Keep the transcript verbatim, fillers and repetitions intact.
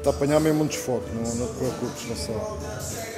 Está a apanhar mesmo um desfoque, não, não te preocupes, não sei.